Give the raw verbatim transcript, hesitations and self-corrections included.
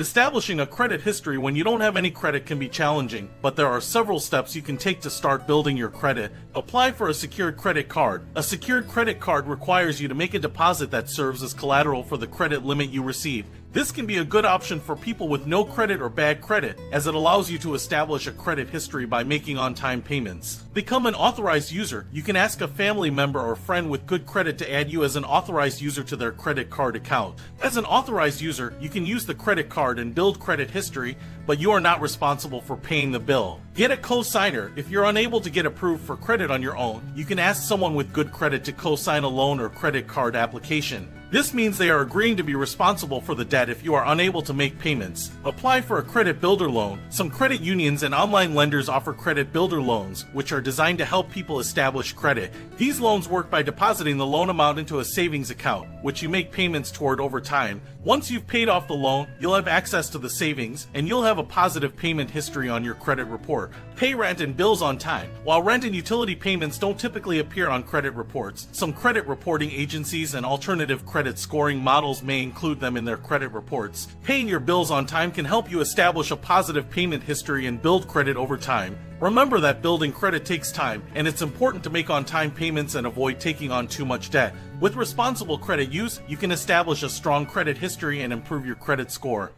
Establishing a credit history when you don't have any credit can be challenging, but there are several steps you can take to start building your credit. Apply for a secured credit card. A secured credit card requires you to make a deposit that serves as collateral for the credit limit you receive. This can be a good option for people with no credit or bad credit, as it allows you to establish a credit history by making on-time payments. Become an authorized user. You can ask a family member or friend with good credit to add you as an authorized user to their credit card account. As an authorized user, you can use the credit card and build credit history, but you are not responsible for paying the bill. Get a co-signer. If you're unable to get approved for credit on your own, you can ask someone with good credit to co-sign a loan or credit card application. This means they are agreeing to be responsible for the debt if you are unable to make payments. Apply for a credit builder loan. Some credit unions and online lenders offer credit builder loans, which are designed to help people establish credit. These loans work by depositing the loan amount into a savings account, which you make payments toward over time. Once you've paid off the loan, you'll have access to the savings, and you'll have a positive payment history on your credit report. Pay rent and bills on time. While rent and utility payments don't typically appear on credit reports, some credit reporting agencies and alternative credit Credit scoring models may include them in their credit reports. Paying your bills on time can help you establish a positive payment history and build credit over time. Remember that building credit takes time, and it's important to make on-time payments and avoid taking on too much debt. With responsible credit use, you can establish a strong credit history and improve your credit score.